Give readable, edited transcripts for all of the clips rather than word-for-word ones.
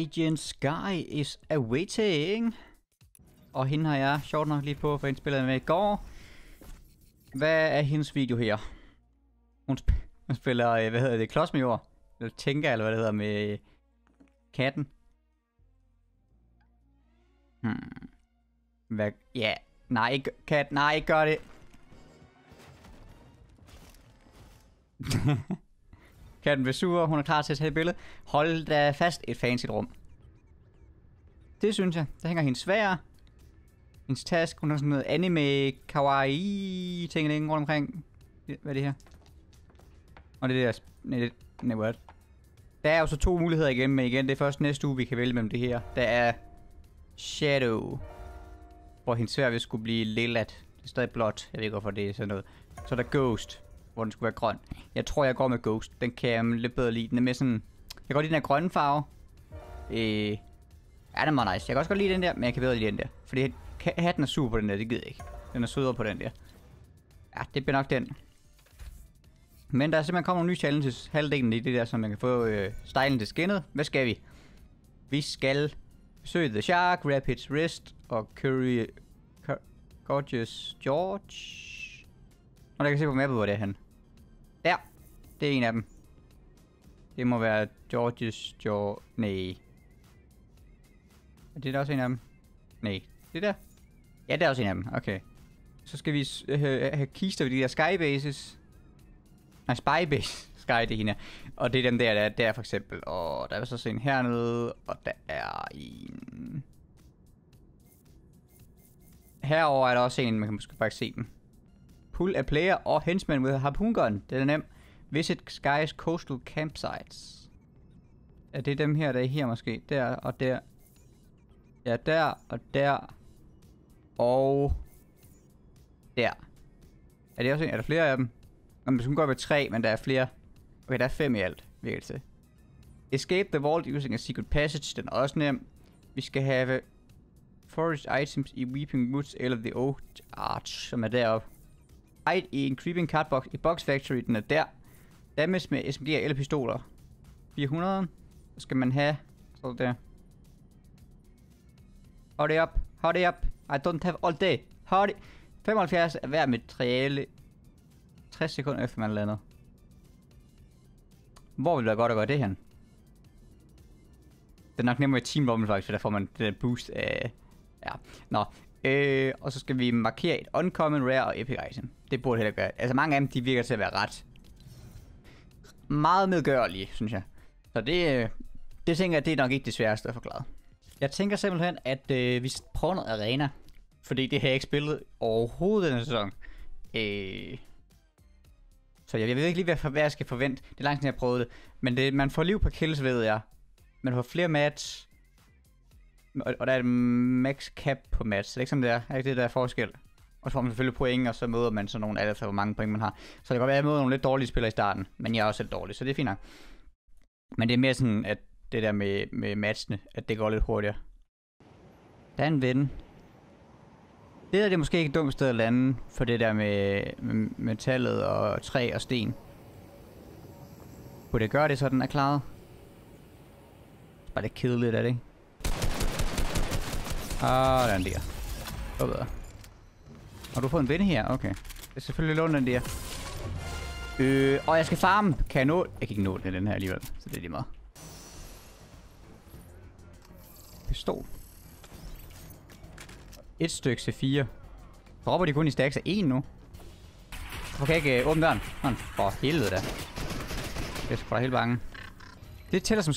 Agent SKYE is awaiting. Og hende har jeg sjovt nok lige på, for hende spillede med i går. Hvad er hendes video her? Hun spiller, hvad hedder det, klodsmajor? Eller tænker, eller hvad det hedder, med katten. Hvad? Ja, nej, ikke kat, nej, ikke gør det. Katten bliver sur, hun er klar til at tage et billede. Hold da fast et fancy rum. Det synes jeg. Der hænger hendes sværd. Hendes task. Hun har sådan noget anime, kawaii ting rundt omkring. Hvad er det her? Og det der... Nej, hvad? Der er jo så to muligheder igen, men igen, det er først næste uge, vi kan vælge mellem det her. Der er... Shadow. Hvor hendes sværd vil skulle blive lillat. Det er stadig blåt. Jeg ved ikke, hvorfor det er sådan noget. Så er der Ghost. Hvor den skulle være grøn. Jeg tror, jeg går med Ghost. Den kan jeg lidt bedre lide. Den er med sådan... Jeg kan godt lide den her grønne farve. Ja, den er meget nice. Jeg kan også godt lide den der, men jeg kan bedre lide den der. Fordi hatten er sur på den der, det gider jeg ikke. Den er sødere på den der. Ja, det bliver nok den. Men der er simpelthen kommet nogle nye challenges. Halvdelen i det der, som man kan få stylen til skinnet. Hvad skal vi? Vi skal besøge The Shark, Rapids Wrist og Gorgeous George. Og der kan se på mappet, hvor det er henne. Der! Det er en af dem. Det må være George's Jaw... Næh. Er det der også en af dem? Næh. Det der? Ja, det er også en af dem. Okay. Så skal vi have kister ved de der skybases. Nej, spybase. Sky, det er hende. Og det er dem der, der er der for eksempel. Og der er så en hernede. Og der er en... Herover er der også en, man kan måske bare se dem. Pull a player og henchman with a harpoon gun. Det er nemt. Visit SKYE's coastal campsites. Er det dem her, der er her måske? Der og der. Ja, der og der. Og... Der. Er det også en? Er der flere af dem? Nå, man skulle gå op i 3, men der er flere. Okay, der er 5 i alt, virkelig til. Escape the vault using a secret passage. Den er også nem. Vi skal have... Forage items i Weeping Woods eller The Oak Arch, som er deroppe. I en creeping cardbox i Box Factory, den er der. Damage med SMG eller pistoler. 400. Så skal man have sådan der. Hold det op. Hold det op. I don't have all day. Hold det. 75 er hver materiale. 60 sekunder efter man lander. Hvor vil det være godt at gøre det her? Det er nok nemmere i teamrummet faktisk, for der får man den boost af... Ja. Nå. Og så skal vi markere et uncommon, rare og epic item. Det burde heller gøre. Altså mange af dem, de virker til at være ret meget medgørlige, synes jeg. Så det tænker jeg, det er nok ikke det sværeste at forklare. Jeg tænker simpelthen, at vi prøver noget arena. Fordi det har jeg ikke spillet overhovedet denne sæson. Så jeg ved ikke lige, hvad jeg skal forvente. Det er langt siden, jeg har prøvet det. Men det, man får liv på kills, ved jeg. Man får flere match. Og der er et max cap på match, det er ikke som det er, ikke det der er forskel. Og så får man selvfølgelig point, og så møder man sådan nogle, altså hvor mange point man har. Så det kan godt være, at jeg møder nogle lidt dårlige spillere i starten, men jeg er også selv dårlig, så det er fint nok. Men det er mere sådan, at det der med matchene, at det går lidt hurtigere. Der er en ven. Det der er måske ikke et dumt sted at lande, for det der med metallet og træ og sten. Kunne det gøre det, så den er klaret? Det er bare lidt kedeligt, er det ikke? Ah, den der. Hvad bedre. Har du fået en ven her? Okay. Jeg skal selvfølgelig låne den der. Og jeg skal farme. Kan jeg nå? Jeg kan ikke nå den, her alligevel. Så det er lige meget. Pistol. Et stykke til 4. Dropper de kun i stacks af 1 nu? Hvorfor kan jeg ikke åbne døren? For helvede da. Jeg er sgu da helt bange. Det tæller som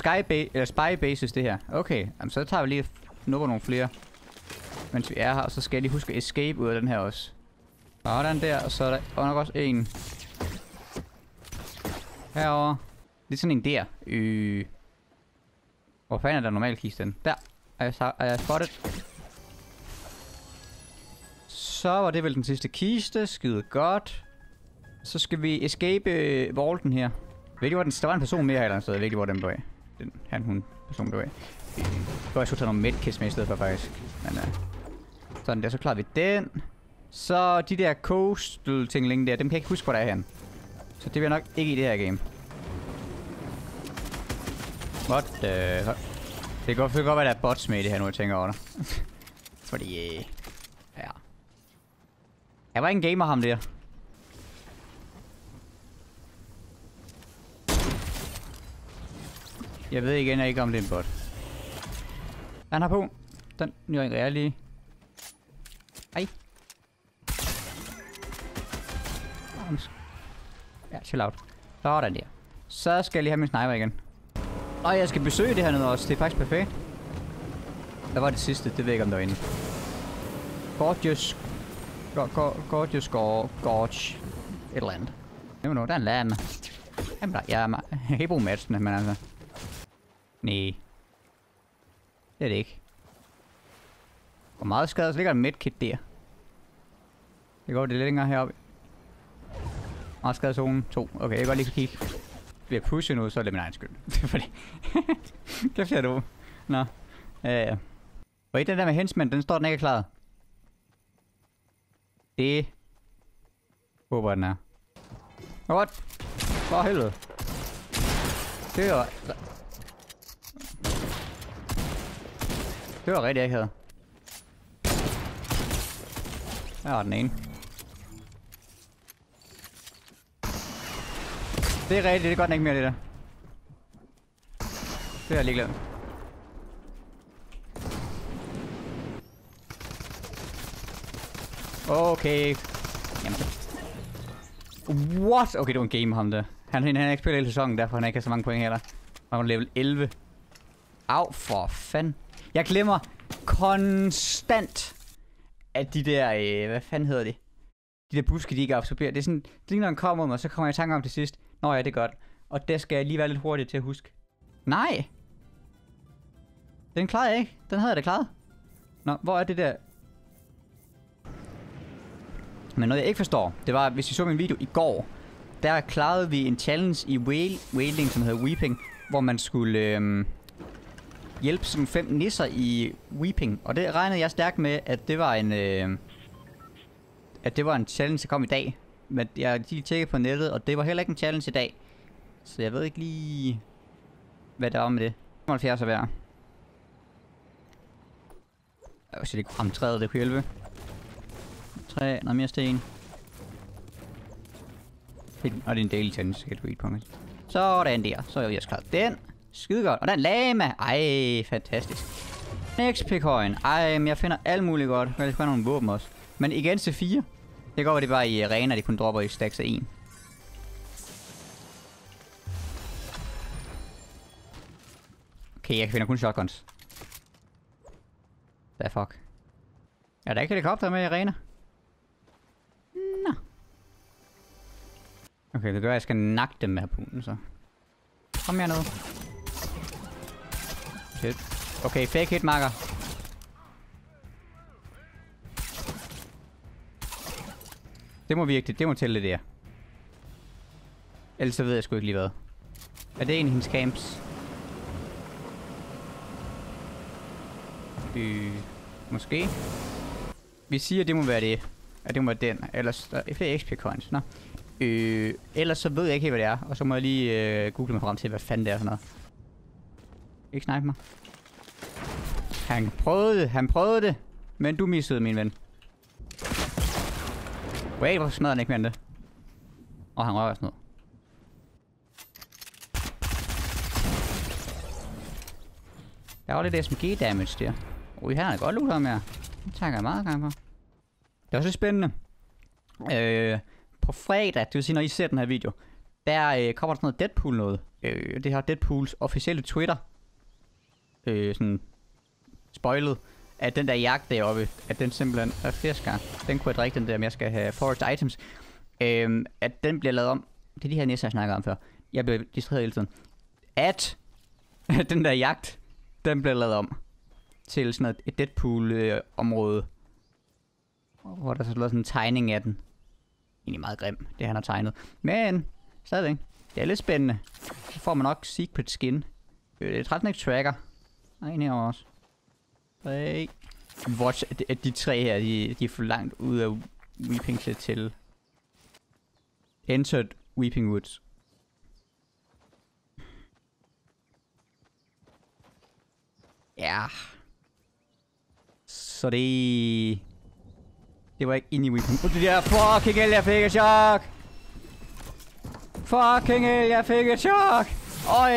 spy bases det her. Okay. Jamen, så tager vi lige... Nupper nogle flere, mens vi er her, og så skal jeg lige huske at escape ud af den her også. Sådan der, og så er der nok også en. Herovre. Det er sådan en der. Hvor fanden er der normalt kisten? Der. Er jeg spottet? Så var det vel den sidste kiste. Skide godt. Så skal vi escape vaulten her. Ved du hvor den... Der var en person mere her et eller andet sted. Jeg ved ikke hvor den blev af. Den han-hun person blev af. Jeg tror, jeg skulle tage nogle medkits med i stedet for, faktisk. Men, sådan der, så klarer vi den. Så de der coastal-tingling der, dem kan jeg ikke huske, hvor der er henne. Så det bliver nok ikke i det her game. What the fuck? Det kan godt være, at der er bots med i det her nu, jeg tænker over det. Fordi... ja. Jeg var ikke en gamer, ham der. Jeg ved igen ikke, om det er en bot. Han har på. Den er ikke ærlig. Ej. Ja, chill out. Sådan der. Så skal jeg lige have min sniper igen. Og jeg skal besøge det her nede også. Det er faktisk perfekt. Hvad var det sidste? Det ved jeg ikke, om der var inde. Gorgeous. Gorgeous gorge. Et eller andet. Jamen nu, der er en land. Jamen der, jeg kan ikke bruge matchene, men altså. Næh. Det er det ikke. Hvor meget skade, så ligger der en medkit der. Det går det lidt længere heroppe. Meget skade zonen. 2. Okay, jeg kan godt lige kigge. Bliver pushet nu, så er det min egen skyld. Fordi... kæft, jeg dog. Nå. Ja. Og i den der med hensmænd, den står den ikke klaret. Det... håber den er. What? For helvede. Det var... det var rigtig, jeg havde. Der var den ene. Det er rigtigt, det er godt nok ikke mere det der. Det er jeg ligeglad. Okay. Jamen. What? Okay, det var en game ham der. Han har ikke spillet hele sæsonen, derfor han ikke har så mange point heller. Han var level 11. Au for fanden. Jeg glemmer konstant, at de der, hvad fanden hedder det? De der buske, de ikke absorberer. Det er sådan, lige når han kommer mod mig, så kommer jeg i tanke om til sidst. Nå ja, det er godt. Og der skal jeg lige være lidt hurtigere til at huske. Nej! Den klarede jeg ikke. Den havde jeg da klaret. Nå, hvor er det der? Men noget jeg ikke forstår, det var, hvis I så min video i går, der klarede vi en challenge i whaling, som hedder Weeping, hvor man skulle hjælpe som 5 nisser i Weeping. Og det regnede jeg stærkt med, at det var en... at det var en challenge, der kom i dag. Men jeg har lige tjekket på nettet, og det var heller ikke en challenge i dag. Så jeg ved ikke lige, hvad der var med det. 75 er værd. Jeg vil sige, det kunne ramme træet, det kunne hjælpe. Træ, noget mere sten. Og det er en daily challenge, så kan du eat på mig. Sådan der, så er jeg også klar den. Skide godt, og der er en lama. Ej, fantastisk. XP-coin, ej, men jeg finder alt muligt godt. Jeg kan finde nogle våben også. Men igen til 4. Det går, at det bare i arena, de kun dropper i stacks af 1. Okay, jeg finder kun shotguns. Hvad fuck? Er der ikke helikopter med i arena? Nå. Okay, det gør, at jeg skal nakke dem med harpunen, så. Kom her ned. Shit. Okay, fake hitmarker. Det må virkelig, det må tælle det der. Ellers så ved jeg sgu ikke lige hvad. Er det en af hendes camps? Måske? Vi siger, at det må være det. At det må være den. Ellers, der er flere XP coins. Nå. Ellers så ved jeg ikke helt, hvad det er. Og så må jeg lige google mig frem til, hvad fanden det er for noget. Ikke snipe mig. Han prøvede det, men du missede, min ven. Wait, hvorfor smadrer han ikke mere det? Og han rører sådan noget. Der var lidt SMG damage der. Ui, han har godt loot ham her. Det takker jeg meget gang for. Det er også lidt spændende. På fredag, det vil sige når I ser den her video, der kommer der sådan noget Deadpool noget. Det her Deadpools officielle Twitter. Sådan spoilet. At den der jagt deroppe, at den simpelthen er fisker. Den kunne jeg drikke den der, men jeg skal have forest items. At den bliver lavet om. Det er de her nisser, jeg snakkede om før. Jeg bliver distraheret hele tiden. At den der jagt, den bliver lavet om. Til sådan et Deadpool-område. Hvor der så lavet sådan en tegning af den. Egentlig meget grim, det han har tegnet. Men stadigvæk. Det er lidt spændende. Så får man nok secret skin. Det er 13 tracker. Og en herovre også. Hey. Watch, at de tre her, de er for langt ud af Weeping til. Entered Weeping Woods. Ja. Så det... Det var ikke inde i weapon. Det der fucking hell, jeg fik et chok! Fucking hell, jeg fik et chok! Øj!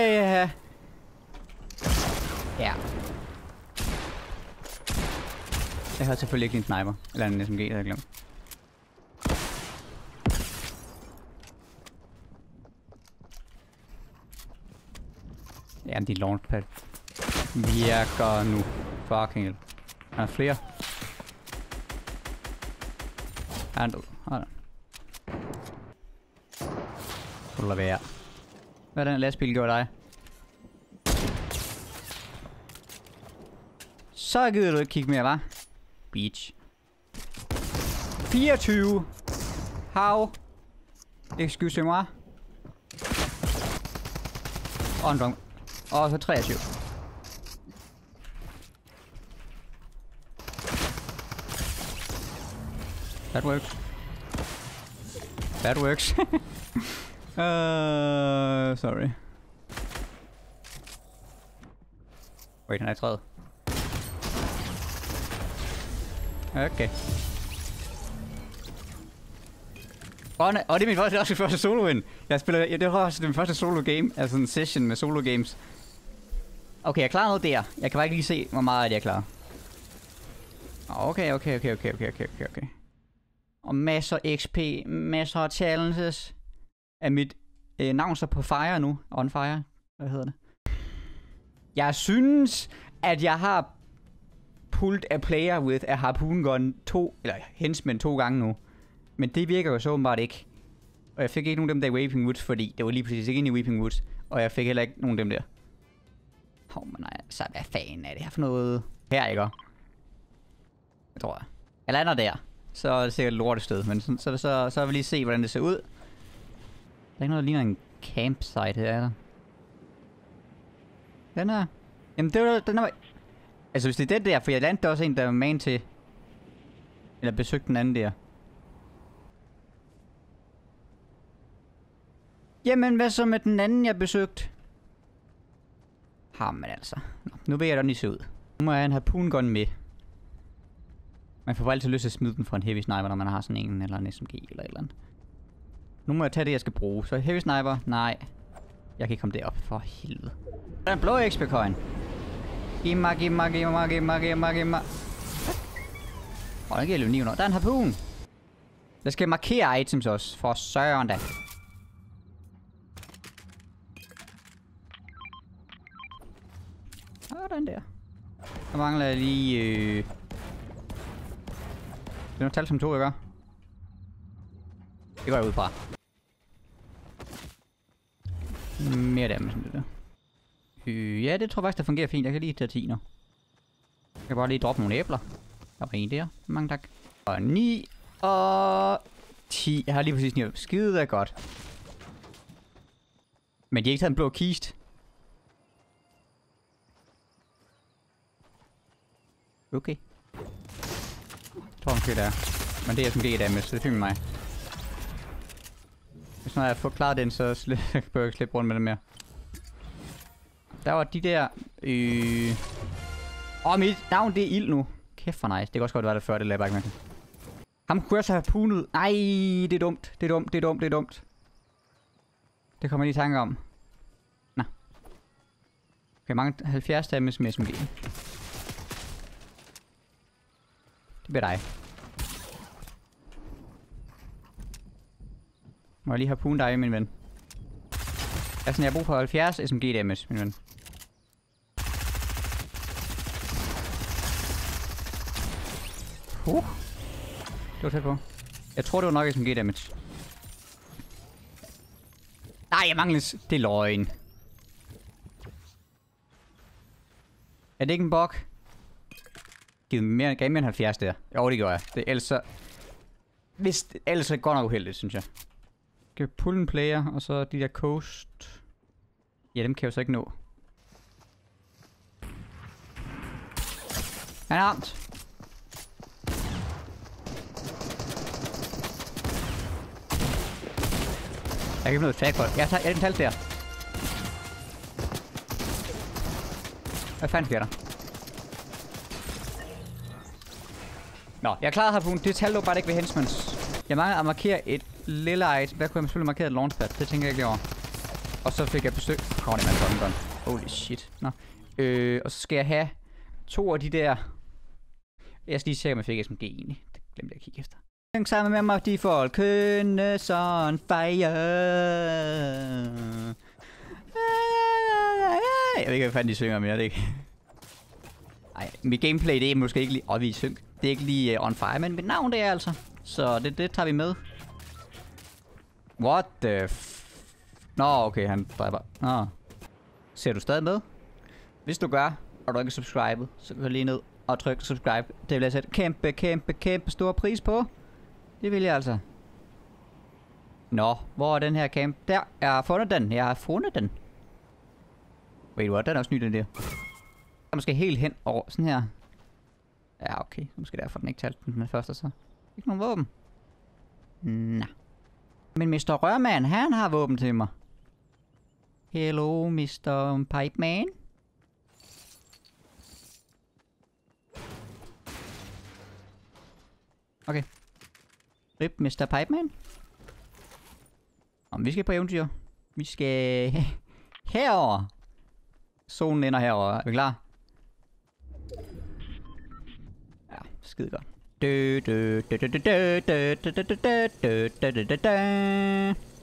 Ja. Jeg havde selvfølgelig ikke en sniper. Eller en SMG, der havde jeg glemt. Ja, de launchpad virker nu. Fucking hell. Er der flere? Er han død? Hold da. Prøv at være. Hvad er den lastbil gjorde dig? Så gider du ikke kigge mere, hva'? Beach. 24. How? Excuse me. Og en drunk. Og så 23. That works. That works. Sorry. Wait, han er i træet. Okay. Og det er min første solo-win. Jeg spiller, det var også den første solo-game, altså en session med solo-games. Okay, jeg klarer noget der. Jeg kan bare ikke lige se, hvor meget jeg klarer. Okay. Og masser af XP, masser af challenges. Er mit navn så på fire nu? On fire? Hvad hedder det? Jeg synes, at jeg har pullet a player with a harpoon gun henchman to gange nu. Men det virker jo så åbenbart ikke. Og jeg fik ikke nogen af dem der i Weeping Woods, fordi det var lige præcis ikke inde i Weeping Woods. Og jeg fik heller ikke nogen af dem der. Åh, men nej, så hvad fanden er det her for noget? Her, ikke? Jeg tror jeg. Jeg lander der. Så er det sikkert et lortet sted, men så vil vi lige se, hvordan det ser ud. Der er ikke noget, der ligner en campsite her, er der? Den her? Jamen, det var den her. Altså, hvis det er den der, for jeg landte også en, der var man til. Eller besøgte den anden der. Jamen, hvad så med den anden, jeg besøgte? Jamen altså. Nå, nu ved jeg da den lige se ud. Nu må jeg have en harpoon-gun med. Man får bare altid lyst til at smide den fra en heavy sniper, når man har sådan en eller en SMG eller et eller andet. Nu må jeg tage det, jeg skal bruge. Så heavy sniper? Nej. Jeg kan ikke komme derop. For helvede. Der er en blå XP-coin. Giv mig. Åh, den giver løb 900. Der er en harpoon. Der skal markere items også. For søren da. Åh, den der. Der mangler jeg lige... Det er nogle tal som 2, jeg gør. Det går jeg ud fra. Mere damage end det der. Ja, det tror jeg faktisk, der fungerer fint. Jeg kan lige tage 10 nu. Jeg kan bare lige droppe nogle æbler. Der var en der. Mange tak. Og 9 og 10. Jeg har lige præcis 9. Skide er godt. Men de har ikke taget en blå kist. Okay. Jeg tror måske det er. Men det er SMG damage, så det fyrer mig. Hvis når jeg får klaret den, så bør jeg ikke slippe rundt med det mere. Der var de der... mit navn, det er ild nu. Kæft for nice. Det kan også godt være det før, det lader jeg bare ikke med. Ham kunne jeg så have punet. Nej, det er dumt. Det er dumt. Det kommer jeg lige i tanke om. Nå. Okay, mange 70 damage med SMG. Det bliver dig. Må jeg lige have harpune dig, min ven? Altså, jeg har brug for 70 SMG damage, min ven. Det var tæt på. Jeg tror, det var nok SMG damage. Nej, jeg mangler... Det er løgn. Er det ikke en bug? Gav mere end 70 der. Jo, det gør jeg. Det er altså... Ellers er det godt nok uheldigt, synes jeg. Skal vi pulle en player, og så de der coast... Ja, dem kan jeg jo så ikke nå. Han er ramt! Jeg kan blive noget tag for det. Jeg tager den tals der. Hvad fanden sker der? Nå, jeg er klar, Harpoon. Det tal lå bare ikke ved henchmans. Jeg mangler at markere et lille et. Hvad kunne jeg selvfølgelig markere et launchpad? Det tænker jeg ikke lige over. Og så fik jeg besøg. Kom det, man får den gun. Holy shit. Nå. Og så skal jeg have to af de der... Jeg skal lige se, om jeg fik SMG egentlig. Det glemte jeg at kigge efter. Tænk sammen med mig, de folk. Kynde sådan fire. Jeg ved ikke, hvad fanden de synger mere, det ikke? Ej, mit gameplay, det er måske ikke lige... Åh, vi er synk. Det er ikke lige on fire, men mit navn, det er altså. Så det tager vi med. What the f... Nå, okay, han dræber. Nå. Ser du stadig med? Hvis du gør, og du ikke er subscribet, så gå lige ned og tryk subscribe. Det vil jeg sætte kæmpe stor pris på. Det vil jeg altså. Nå, hvor er den her camp? Der, jeg har fundet den. Wait, what? Den er også ny, den der. Jeg måske helt hen over sådan her. Ja, okay. Måske derfor den ikke talte den, men først og så. Ikke nogen våben. Nå. Men Mr. Rørmand, han har våben til mig. Hello, Mr. Pipeman. Okay. Rip, Mr. Pipeman. Om vi skal på eventyr. Vi skal... herover. Solen ender herover. Er vi klar? Ja, skide godt.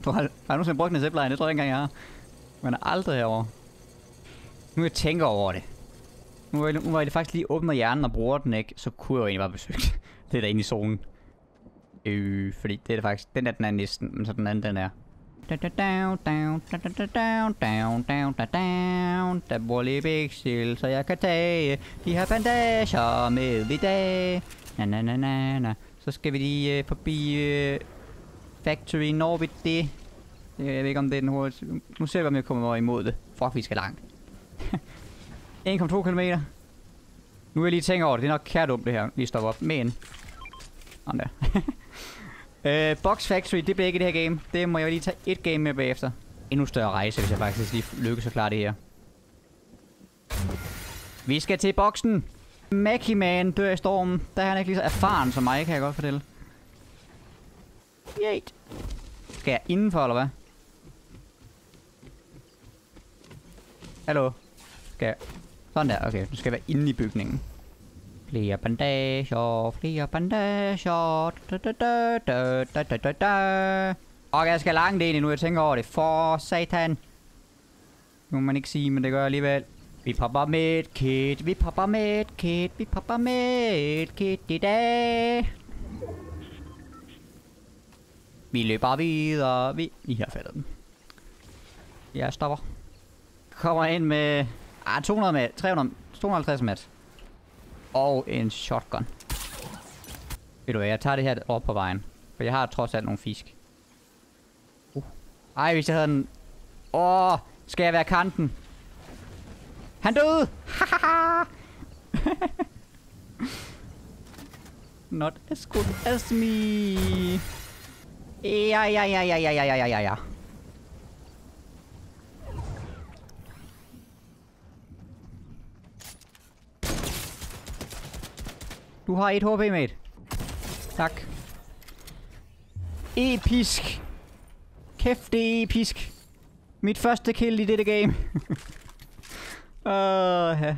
Du har nogensinde brugt en zipline, det tror jeg ikke engang jeg har. Man er aldrig herover. Nu jeg tænker over det. Nu var jeg faktisk lige åbner hjernen og bruger den ikke, så kunne jeg jo egentlig bare besøge det der inde i zonen. Fordi det er det faktisk. Den der den er næsten, men så den anden den er. Der bor lige Bixil, så jeg kan tage de her bandager med i dag. Så skal vi lige forbi Factory Norbit. Det jeg ved ikke om det er den hurtigste. Nu ser vi om jeg kommer imod det. Fuck, vi skal langt. 1,2 kilometer. Nu er jeg lige tænker over det. Det er nok kærdumt det her. Lige stoppe op. Men sådan der. Box Factory, det bliver ikke det her game. Det må jeg lige tage et game med bagefter. Endnu større rejse, hvis jeg faktisk lige lykkes at klare det her. Vi skal til boksen. Mackie Man dør i stormen. Der er han ikke lige så erfaren som mig, kan jeg godt fortælle. Jæt. Skal jeg indenfor, eller hvad? Hallo? Skal jeg... Sådan der, okay. Nu skal jeg være inde i bygningen. Flere bandager, flere bandager. Okay, jeg skal langt egentlig nu, jeg tænker over det. For satan. Nu må man ikke sige, men det gør jeg alligevel. Vi popper med et kit, i dag. Vi løber videre, I har fattet den. Jeg stopper. Kommer ind med... 200 mat, 300, 250 mat. Og en shotgun. Ved du hvad, jeg tager det her op på vejen. For jeg har trods alt nogle fisk. Ej, hvis jeg havde en... Åh, skal jeg være kanten? Han døde! Hahaha! Not as good as me! Ja. Du har 1 HP, mate. Tak. Episk! Kæft, det er episk! Mit første kill i dette game. Ja. Jeg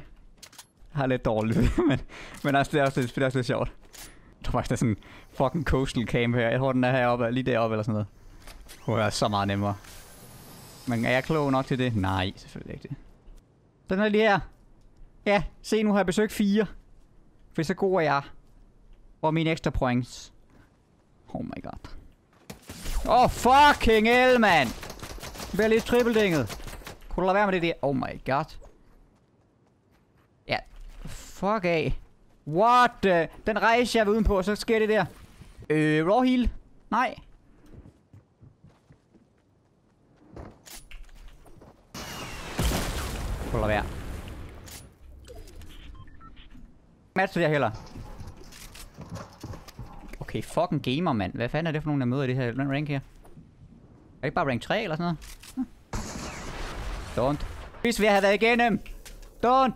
har lidt dårligt ved det, men altså, det er også lidt sjovt. Jeg tror faktisk, der er sådan en fucking coastal camp her. Jeg tror, den er heroppe, lige deroppe eller sådan noget. Hvor er så meget nemmere. Men er jeg klog nok til det? Nej, selvfølgelig ikke det. Den er lige her. Ja, se, nu har jeg besøgt 4. For så god er jeg. Og mine ekstra points. Oh my god. Åh, fucking hell, mand! Jeg bliver lige triple-dinget. Kunne du lade være med det der? Oh my god. Fuck af. What? Den rejse jeg var udenpå, så sker det der. Raw heal? Nej. Prøv at være. Matcher jeg heller. Okay, fucking gamer, mand. Hvad fanden er det for nogen, der møder i det her rank her? Er det ikke bare rank 3 eller sådan noget? Don't. Hvis vi har været igennem. Don't.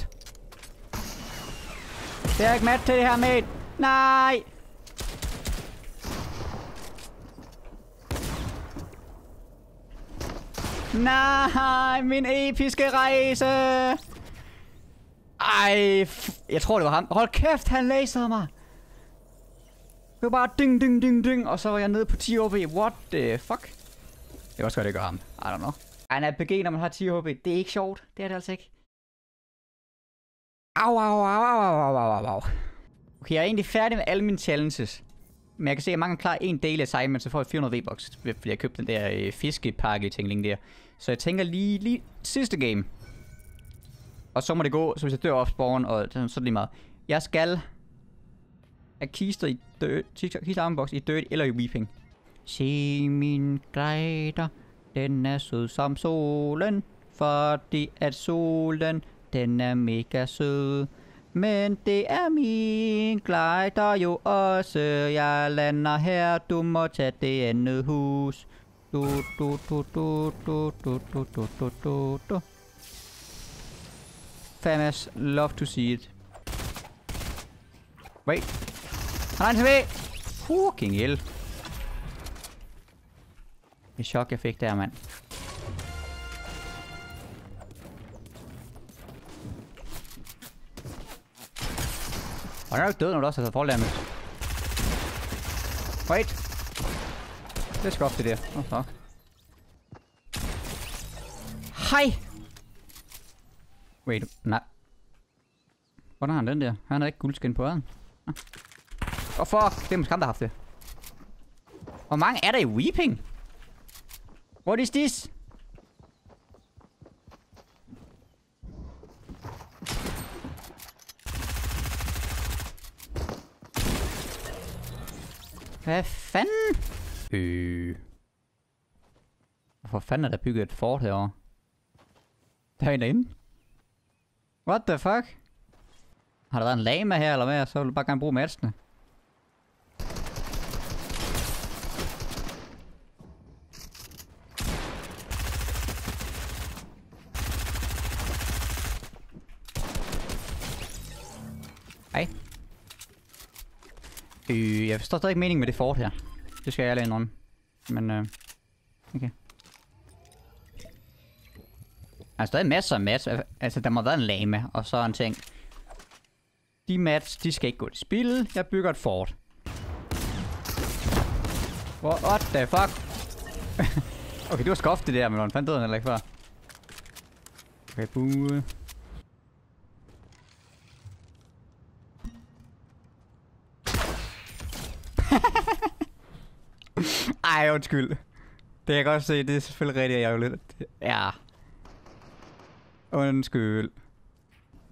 Det er ikke mat til det her, mate. Nej. Nej, min episke rejse. Ej, jeg tror det var ham. Hold kæft, han lasede mig. Det var bare dyng, dyng, dyng, dyng. Og så var jeg nede på 10 HP. What the fuck? Jeg også godt, det gør ham. I don't know. Ej, en APG, når man har 10 HP, det er ikke sjovt. Det er det altså ikke. Au, au, au, au, au, au, au. Okay, jeg er egentlig færdig med alle mine challenges. Men jeg kan se, at jeg mangler klart en del af sig, men så får jeg 400 V-box, fordi jeg købte den der fiskepakke-tingling der. Så jeg tænker lige sidste game. Og så må det gå, så hvis jeg dør op spawn, og så er det lige meget. Jeg skal have kister i dirt, kister armbox i dirt eller i weeping. Se min græder, den er sød som solen, fordi at solen, den er mega sød. Men det er min glider jo også. Jeg lander her, du må tage det andet hus. Famous, love to see it. Wait. Han er en fucking hell. Det chok jeg fik der, mand. Og den er jo ikke død, når du også har taget forlammet. Wait. Det er sgu op til det. Åh, fuck. Hej! Wait, nej. Hvordan har han den der? Han har ikke guldskin på øjen. Åh, oh, fuck. Det er måske ham, der har haft det. Hvor mange er der i Weeping? What is this? Hvad fanden? Hvorfor fanden er der bygget et fort herovre? Der er en derinde. What the fuck? Har der været en lama her eller hvad? Så vil du bare gerne bruge matsene. Hej. Jeg forstår stadig ikke meningen med det fort her. Det skal jeg lade indrømme. Men okay. Altså der er masser af mats. Altså der må have været en lama og så en ting. De mats, de skal ikke gå til spil. Jeg bygger et fort. What the fuck? Okay, det var skoft det der, men hvordan fandt den heller ikke før? Okay, bue. Ej, undskyld. Det kan jeg godt se, det er selvfølgelig rigtigt, at jeg er jo lidt... Ja. Undskyld.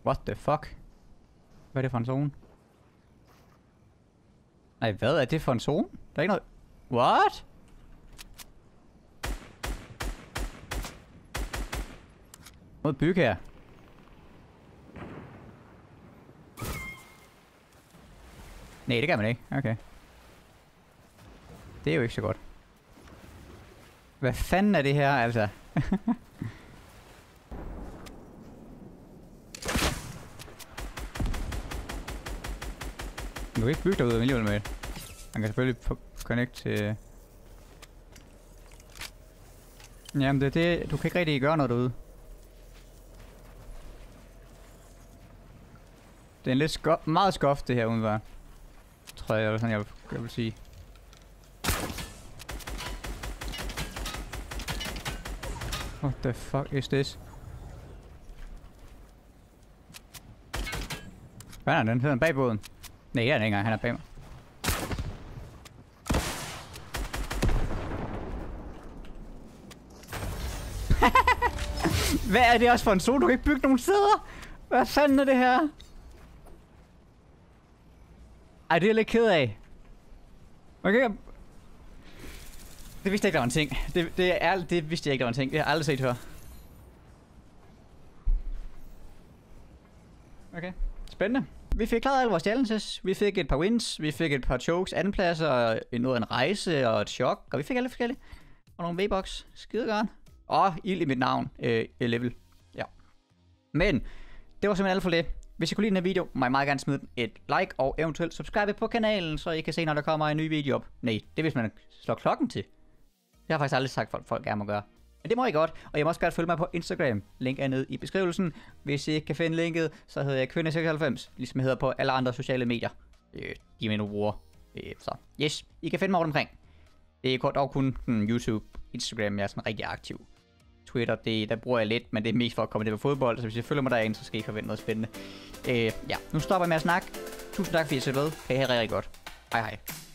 What the fuck? Hvad er det for en zone? Nej, hvad er det for en zone? Der er ikke noget... What? Noget byg her. Nej, det kan man ikke. Okay. Det er jo ikke så godt. Hvad fanden er det her, altså? Du kan ikke bygge derude af alligevel, mate. Man kan selvfølgelig connect til... Jamen det er det, du kan ikke rigtig gøre noget derude. Det er en lidt meget skuffet det her udenfor. Tror jeg, eller sådan jeg vil sige. What the fuck is this? Hvad er den? Hedder den bag båden? Nej, jeg er den ikke engang. Han er bag mig. Hvad er det også for en zone? Du kan ikke bygge nogen steder! Hvad fanden er det her? Ej, det er jeg lidt ked af. Okay. Det vidste jeg ikke, der var en ting. Det vidste jeg ikke, der var en ting. Det har jeg aldrig set før. Okay. Spændende. Vi fik klaret alle vores challenges. Vi fik et par wins. Vi fik et par chokes, andenpladser, og en rejse og et chok. Og vi fik alle forskellige. Og nogle V-box. Skide godt. Og ild i mit navn. Level. Ja. Men det var simpelthen alt for det. Hvis I kunne lide den her video, må I meget gerne smide et like og eventuelt subscribe på kanalen, så I kan se, når der kommer en ny video op. Nej, det er hvis man slår klokken til. Jeg har faktisk aldrig sagt, at folk gerne må gøre. Men det må I godt, og I må også godt følge mig på Instagram. Link er nede i beskrivelsen. Hvis I ikke kan finde linket, så hedder jeg Kynde96, ligesom jeg hedder på alle andre sociale medier. De er mine bruger. Så yes, I kan finde mig rundt omkring. Det er dog kun YouTube, Instagram, jeg er sådan rigtig aktiv. Twitter, der bruger jeg lidt, men det er mest for at komme til på fodbold, så hvis I følger mig derinde, så skal I forvente noget spændende. Ja, nu stopper jeg med at snakke. Tusind tak fordi I så med. Kan I have rigtig godt. Hej hej.